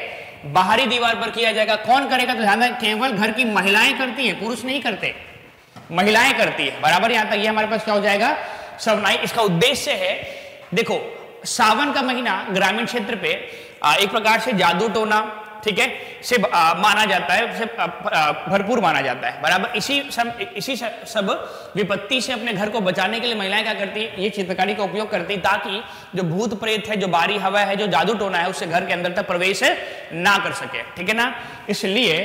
बाहरी दीवार पर किया जाएगा। कौन करेगा, तो ध्यान रखना केवल घर की महिलाएं करती है, पुरुष नहीं करते, महिलाएं करती है, बराबर। यहां तक ये हमारे पास क्या हो जाएगा, सवनाही। इसका उद्देश्य है, देखो सावन का महीना ग्रामीण क्षेत्र पे एक प्रकार से जादू टोना, ठीक है, से आ, माना जाता है, से भरपूर माना जाता है, बराबर। इसी सब इसी सब विपत्ति से अपने घर को बचाने के लिए महिलाएं क्या करती है, ये चित्रकारी का उपयोग करती है, ताकि जो भूत प्रेत है, जो बारी हवा है, जो जादू टोना है, उससे घर के अंदर तक प्रवेश ना कर सके, ठीक है ना। इसलिए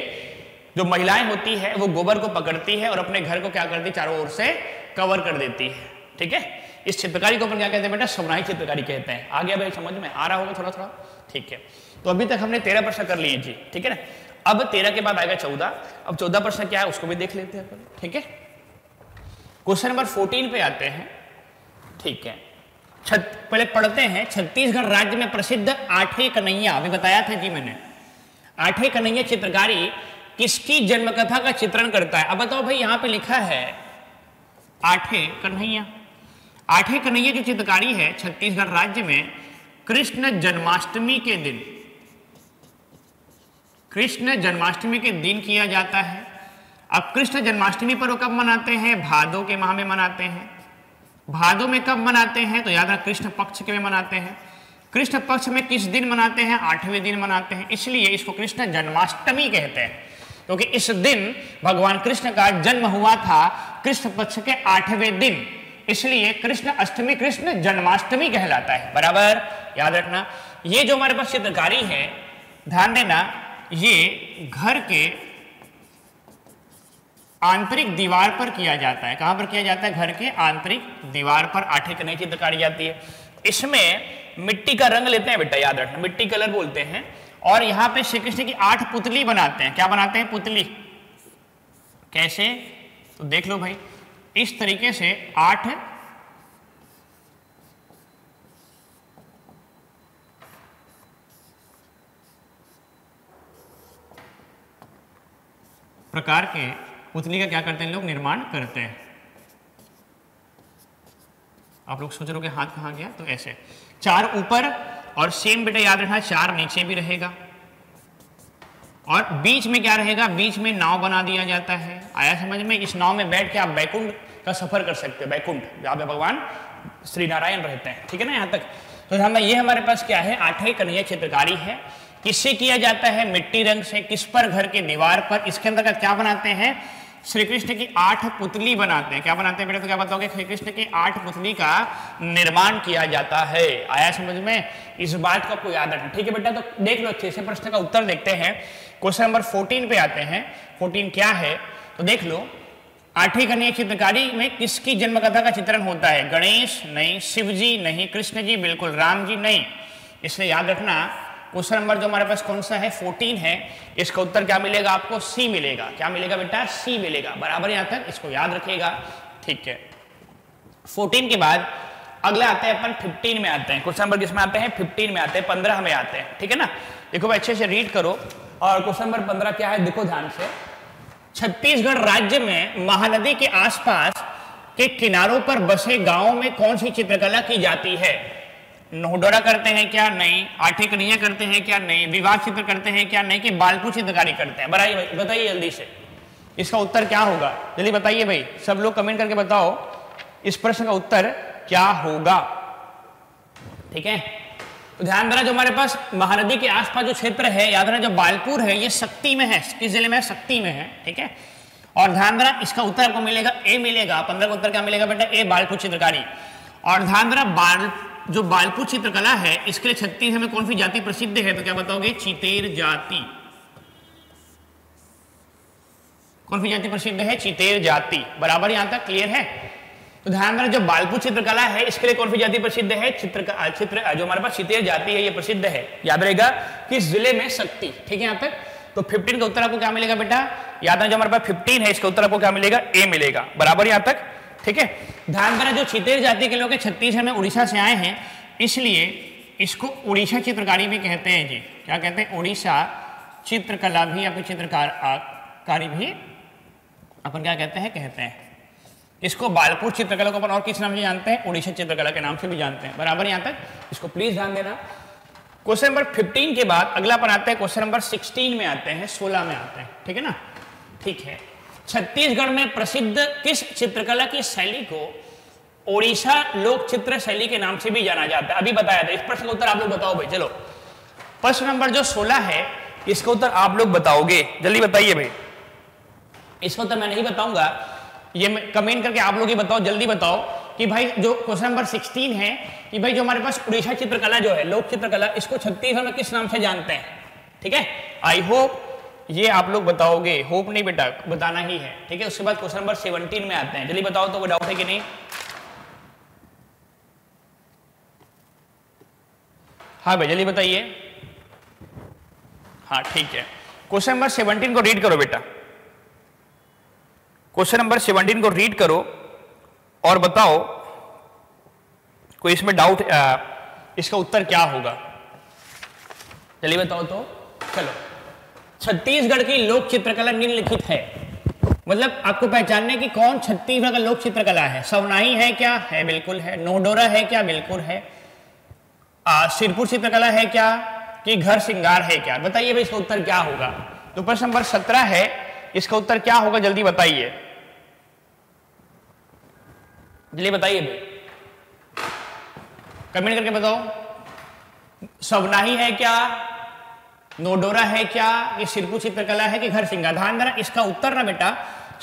जो महिलाएं होती है वो गोबर को पकड़ती है और अपने घर को क्या करती है, चारों ओर से कवर कर देती है, ठीक है। इस चित्रकारी को अपन क्या कहते हैं बेटा, सवनाही चित्रकारी कहते हैं। आ गया भाई, समझ में आ रहा होगा थोड़ा थोड़ा, ठीक है। तो अभी तक हमने तेरह प्रश्न कर लिए जी, ठीक है ना। अब तेरह के बाद आएगा चौदह। अब चौदह प्रश्न क्या है उसको भी देख लेते हैं, ठीक है। क्वेश्चन नंबर चौदह पे आते हैं, ठीक है। छत पहले पढ़ते हैं, छत्तीसगढ़ राज्य में प्रसिद्ध आठे कन्हैया, अभी बताया था जी मैंने, आठे कन्हैया चित्रकारी किसकी जन्मकथा का चित्रण करता है। अब बताओ भाई, यहाँ पे लिखा है आठे कन्हैया। आठे कन्हैया जो चित्रकारी है छत्तीसगढ़ राज्य में कृष्ण जन्माष्टमी के दिन, कृष्ण जन्माष्टमी के दिन किया जाता है। अब कृष्ण जन्माष्टमी पर वो कब मनाते हैं, भादों के माह में मनाते हैं। भादों में कब मनाते हैं, तो याद रखना कृष्ण पक्ष के में मनाते हैं। कृष्ण पक्ष में किस दिन मनाते हैं, आठवें दिन मनाते हैं, इसलिए इसको कृष्ण जन्माष्टमी कहते हैं, क्योंकि तो इस दिन भगवान कृष्ण का जन्म हुआ था, कृष्ण पक्ष के आठवें दिन, इसलिए कृष्ण अष्टमी कृष्ण जन्माष्टमी कहलाता है, बराबर, याद रखना। ये जो हमारे पास चित्रकारी है, ध्यान देना, ये घर के आंतरिक दीवार पर किया जाता है। कहां पर किया जाता है, घर के आंतरिक दीवार पर आठे कन्हैया चित्रकारी जाती है। इसमें मिट्टी का रंग लेते हैं बेटा, याद रखना, मिट्टी कलर बोलते हैं। और यहां पे श्री कृष्ण की आठ पुतली बनाते हैं। क्या बनाते हैं, पुतली। कैसे, तो देख लो भाई, इस तरीके से आठ प्रकार के पुतली का क्या करते हैं लोग, निर्माण करते हैं। आप लोग सोच रहे हो कि हाथ कहाँ गया, तो ऐसे चार ऊपर और सेम बेटा याद रखना चार नीचे भी रहेगा और बीच में क्या रहेगा, बीच में नाव बना दिया जाता है। आया समझ में? इस नाव में बैठ के आप बैकुंठ का सफर कर सकते हो, बैकुंठ जहाँ पे भगवान श्री नारायण रहते हैं, ठीक है ना। यहाँ तक तो हमें ये हमारे पास क्या है, आठवीं कन्हैया चित्रकारी है। किससे किया जाता है, मिट्टी रंग से। किस पर, घर के दीवार पर। इसके अंदर का क्या बनाते हैं, श्री कृष्ण की आठ पुतली बनाते हैं। क्या बनाते हैं बेटा, तो क्या बताओगे, श्री कृष्ण की आठ पुतली का निर्माण किया जाता है। आया समझ में? इस बात को आपको याद रखना, ठीक है बेटा। तो देख लो अच्छे से प्रश्न का उत्तर देखते हैं। क्वेश्चन नंबर फोर्टीन पे आते हैं। फोर्टीन क्या है तो देख लो, आठवीं कन्या चित्रकारी में किसकी जन्मकथा का चित्रण होता है। गणेश नहीं, शिव जी नहीं, कृष्ण जी बिल्कुल, राम जी नहीं। इसलिए याद रखना क्वेश्चन नंबर जो हमारे पास कौन सा है, फोर्टीन है। इसका उत्तर क्या मिलेगा आपको, सी मिलेगा। क्या मिलेगा बेटा, सी मिलेगा, बराबर। यहाँ तक इसको याद रखिएगा, ठीक है। फोर्टीन के बाद अगला आते हैं अपन फिफ्टीन में आते हैं। क्वेश्चन नंबर किस में आते हैं, फिफ्टीन में आते हैं, पंद्रह में आते हैं, ठीक है ना। देखो भाई अच्छे से रीड करो। और क्वेश्चन नंबर पंद्रह क्या है, देखो ध्यान से। छत्तीसगढ़ राज्य में महानदी के आसपास के किनारों पर बसे गाँव में कौन सी चित्रकला की जाती है। नोहडोरा करते हैं क्या, नहीं। आठवीं कन्हैया करते हैं क्या, नहीं। विवाह चित्र करते हैं क्या, नहीं। कि बालपू चित्रकारी करते हैं, बताइए बताइए जल्दी से। इसका उत्तर क्या होगा, जल्दी बताइए भाई, सब लोग कमेंट करके बताओ इस प्रश्न का उत्तर क्या होगा, ठीक है। तो ध्यान देना, जो हमारे पास महानदी के आसपास जो क्षेत्र है, याद रखना जो बालपुर है ये शक्ति में है, किस जिले में, शक्ति में है, ठीक है। और ध्यान देना इसका उत्तर आपको मिलेगा ए मिलेगा। पंद्रह का उत्तर क्या मिलेगा बेटा, ए बालपुर चित्रकारी। और ध्यान देना बाल जो बालपुर चित्रकला है, इसके लिए छत्तीसगढ़ में कौन सी जाति प्रसिद्ध है, तो क्या बताओगे, चितेर जाति। कौन सी जाति प्रसिद्ध है, चितेर जाति, बराबर। यहां तक क्लियर है। तो ध्यान रखना जो बालपुर चित्रकला है, इसके लिए कौन सी जाति प्रसिद्ध है, चित्र चित्र जो हमारे पास चितेर जाति है ये प्रसिद्ध है, याद रहेगा। किस जिले में, शक्ति, ठीक है। यहां तक तो फिफ्टीन का उत्तर आपको क्या मिलेगा बेटा, याद है जो हमारे पास फिफ्टीन है, इसका उत्तर आपको क्या मिलेगा, ए मिलेगा, बराबर। यहां तक ठीक है। ध्यान देना जो चितेर जाति के लोग छत्तीसगढ़ में उड़ीसा से आए हैं, इसलिए इसको उड़ीसा चित्रकारी भी कहते हैं जी। क्या कहते हैं, उड़ीसा चित्रकला भी, आपकी चित्रकारी भी अपन क्या कहते हैं, कहते हैं इसको। बालपुर चित्रकला को अपन और किस नाम से जानते हैं, उड़ीसा चित्रकला के नाम से भी जानते हैं, बराबर। यहाँ तक इसको प्लीज ध्यान देना। क्वेश्चन नंबर फिफ्टीन के बाद अगला अपन आते हैं क्वेश्चन नंबर सिक्सटीन में आते हैं, सोलह में आते हैं, ठीक है ना, ठीक है। छत्तीसगढ़ में प्रसिद्ध किस चित्रकला की शैली को ओडिशा लोक चित्र शैली के नाम से भी जाना जाता है, अभी बताया था। इस प्रश्न का उत्तर आप लोग बताओ भाई, चलो प्रश्न नंबर जो सोलह है इसका उत्तर आप लोग बताओगे, जल्दी बताइए भाई। इसका उत्तर मैं नहीं बताऊंगा, ये कमेंट करके आप लोग ही बताओ, जल्दी बताओ कि भाई जो क्वेश्चन नंबर सिक्सटीन है कि भाई जो हमारे पास उड़ीसा चित्रकला जो है, लोक चित्रकला, इसको छत्तीसगढ़ में किस नाम से जानते हैं, ठीक है। आई होप ये आप लोग बताओगे, होप नहीं बेटा बताना ही है, ठीक है। उसके बाद क्वेश्चन नंबर सत्रह में आते हैं, जल्दी बताओ तो कोई डाउट है कि नहीं। हाँ भाई जल्दी बताइए, हाँ ठीक है। क्वेश्चन नंबर सत्रह को रीड करो बेटा, क्वेश्चन नंबर सत्रह को रीड करो और बताओ कोई इसमें डाउट, इसका उत्तर क्या होगा, जल्दी बताओ तो। चलो, छत्तीसगढ़ की लोक चित्रकला निम्नलिखित है, मतलब आपको पहचानने की कौन छत्तीसगढ़ का लोक चित्रकला है। सवनाई है क्या, है बिल्कुल है। नोडोरा है क्या, बिल्कुल है। आ, सिरपुर चित्रकला है क्या, कि घर श्रृंगार है क्या, बताइए भाई इसका उत्तर क्या होगा। तो प्रश्न नंबर सत्रह है, इसका उत्तर क्या होगा, जल्दी बताइए, जल्दी बताइए भाई, कमेंट करके बताओ। सवनाई है क्या, नोडोरा है क्या, ये सिरपुर चित्रकला है कि घर सिंगा। ध्यान देना इसका उत्तर ना बेटा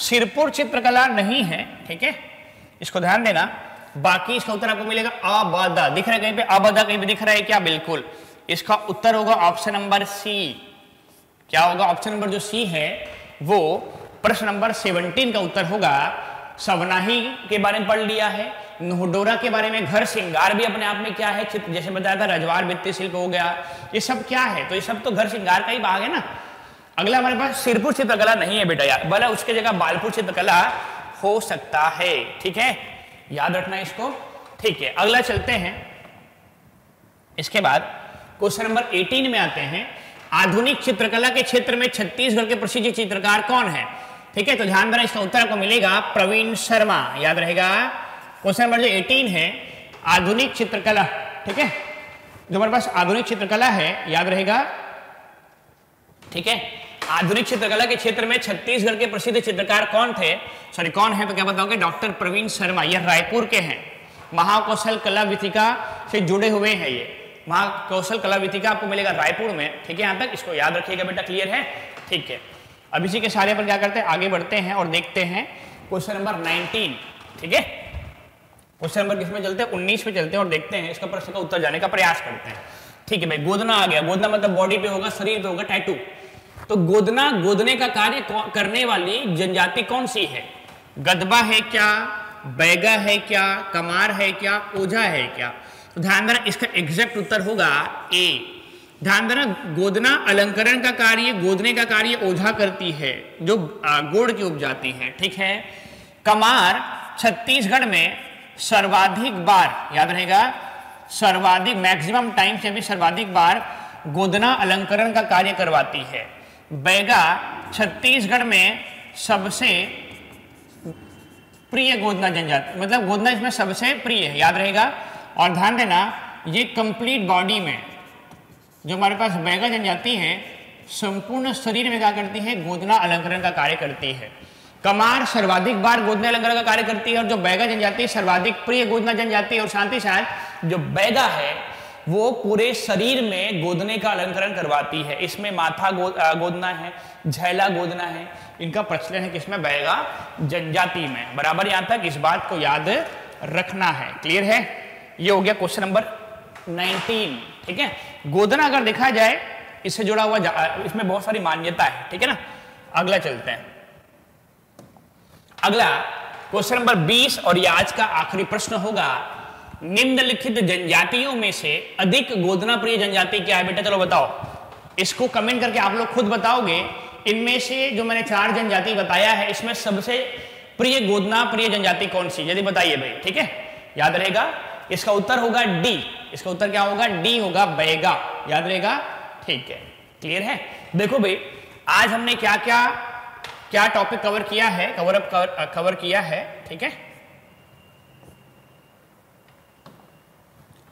सिरपुर चित्रकला नहीं है, ठीक है, इसको ध्यान देना। बाकी इसका उत्तर आपको मिलेगा आबादा, दिख रहा है कहीं पे आबादा, कहीं पे दिख रहा है क्या, बिल्कुल। इसका उत्तर होगा ऑप्शन नंबर सी। क्या होगा, ऑप्शन नंबर जो सी है वो प्रश्न नंबर सेवनटीन का उत्तर होगा। सवनाही के बारे में पढ़ लिया है, नोहडोरा के बारे में, घर श्रृंगार भी अपने आप में क्या है, जैसे बताया था रजवार भित्ति शिल्प हो गया, ये सब क्या है, तो ये सब तो घर श्रृंगार का ही भाग है ना। अगला हमारे पास सिरपुर चित्रकला नहीं है बेटा यार, भला उसके जगह बालपुर चित्रकला हो सकता है, ठीक है, याद रखना इसको, ठीक है। अगला चलते हैं, इसके बाद क्वेश्चन नंबर एटीन में आते हैं। आधुनिक चित्रकला के क्षेत्र में छत्तीसगढ़ के प्रसिद्ध चित्रकार कौन है, ठीक है। तो ध्यान देना इसका उत्तर आपको मिलेगा प्रवीण शर्मा, याद रहेगा। क्वेश्चन नंबर जो अठारह है आधुनिक चित्रकला, ठीक है, जो हमारे पास आधुनिक चित्रकला है, याद रहेगा, ठीक है। आधुनिक चित्रकला के क्षेत्र में छत्तीसगढ़ के प्रसिद्ध चित्रकार कौन थे, सॉरी कौन है, तो क्या बताओगे, डॉक्टर प्रवीण शर्मा। यह रायपुर के हैं, महाकौशल कला विथिका से जुड़े हुए हैं। ये महाकौशल कला विथिका आपको मिलेगा रायपुर में, ठीक है। यहाँ तक इसको याद रखिएगा बेटा, क्लियर है, ठीक है। अब इसी के सहारे पर क्या करते हैं, आगे बढ़ते हैं और देखते हैं क्वेश्चन नंबर नाइनटीन, ठीक है। क्वेश्चन नंबर किस में चलते हैं, उन्नीस पे चलते हैं और देखते हैं इसका प्रश्न का उत्तर जाने का प्रयास करते हैं, ठीक है भाई। गोदना आ गया, गोदना मतलब बॉडी पे होगा, शरीर पे होगा टैटू। तो गोदना, गोदने का कार्य करने वाली जनजाति कौन सी है, गदबा है क्या, बैगा है क्या, कमार है क्या, ओझा है क्या। तो ध्यान देना इसका एग्जैक्ट उत्तर होगा ए। ध्यान देना, गोदना अलंकरण का कार्य, गोदने का कार्य ओझा करती है जो गोड़ की उपजाती है, ठीक है। कमार छत्तीसगढ़ में सर्वाधिक बार, याद रहेगा, सर्वाधिक मैक्सिमम टाइम से भी सर्वाधिक बार गोदना अलंकरण का कार्य करवाती है। बैगा छत्तीसगढ़ में सबसे प्रिय गोदना जनजाति, मतलब गोदना इसमें सबसे प्रिय है, याद रहेगा। और ध्यान देना ये कंप्लीट बॉडी में, जो हमारे पास बैगा जनजाति है, संपूर्ण शरीर में क्या करती है, गोदना अलंकरण का कार्य करती है। कमार सर्वाधिक बार गोदना अलंकरण का कार्य करती है, और जो बैगा जनजाति सर्वाधिक प्रिय गोदना जनजाति है। और साथ ही साथ जो बैगा है वो पूरे शरीर में गोदने का अलंकरण करवाती है। इसमें माथा गो, गोदना है, झैला गोदना है, इनका प्रचलन है किसमें, बैगा जनजाति में, बराबर। यहाँ तक इस बात को याद रखना है, क्लियर है। ये हो गया क्वेश्चन नंबर नाइनटीन, ठीक है। गोदना अगर देखा जाए, इससे जुड़ा हुआ इसमें बहुत सारी मान्यता है, ठीक है ना। अगला चलते हैं, अगला क्वेश्चन नंबर बीस और ये आज का आखिरी प्रश्न होगा। निम्नलिखित जनजातियों में से अधिक गोदना प्रिय जनजाति क्या है बेटा, चलो बताओ। इसको कमेंट करके आप लोग खुद बताओगे। इनमें से जो मैंने चार जनजाति बताया है, इसमें सबसे प्रिय गोदना प्रिय जनजाति कौन सी, यदि बताइए भाई, ठीक है। याद रहेगा इसका उत्तर होगा डी। इसका उत्तर क्या होगा, डी होगा, बैगा, याद रहेगा, ठीक है, क्लियर है। देखो भाई आज हमने क्या क्या क्या टॉपिक कवर किया है, कवर अप कवर, कवर किया है, ठीक है।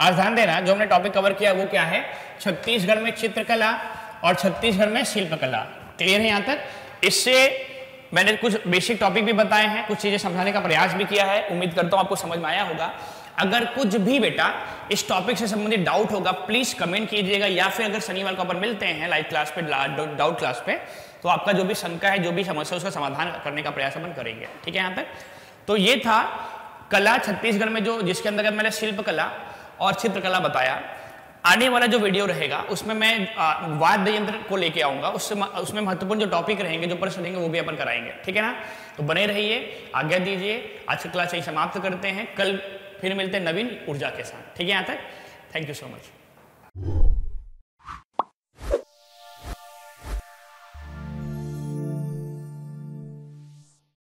आज ध्यान देना जो हमने टॉपिक कवर किया वो क्या है, छत्तीसगढ़ में चित्रकला और छत्तीसगढ़ में शिल्पकला, क्लियर है। यहाँ तक इससे मैंने कुछ बेसिक टॉपिक भी बताए हैं, कुछ चीजें समझाने का प्रयास भी किया है। उम्मीद करता हूँ आपको समझ में आया होगा। अगर कुछ भी बेटा इस टॉपिक से संबंधित डाउट होगा, प्लीज कमेंट कीजिएगा, या फिर अगर शनिवार को अपन मिलते हैं लाइव क्लास पे, डाउट क्लास पे, तो आपका जो भी शंका है, जो भी समस्या, उसका समाधान करने का प्रयास अपन करेंगे, ठीक है। यहाँ तक तो ये था कला छत्तीसगढ़ में, जो जिसके अंदर मैंने शिल्पकला और चित्रकला बताया। आने वाला जो वीडियो रहेगा उसमें मैं वाद्य यंत्र को लेके आऊंगा, उससे उसमें महत्वपूर्ण जो टॉपिक रहेंगे, जो प्रश्न रहेंगे, वो भी अपन कराएंगे, ठीक है ना। तो बने रहिए, आज्ञा दीजिए, आज की क्लास यही समाप्त करते हैं, कल फिर मिलते हैं नवीन ऊर्जा के साथ, ठीक है। यहाँ तक थैंक यू सो मच।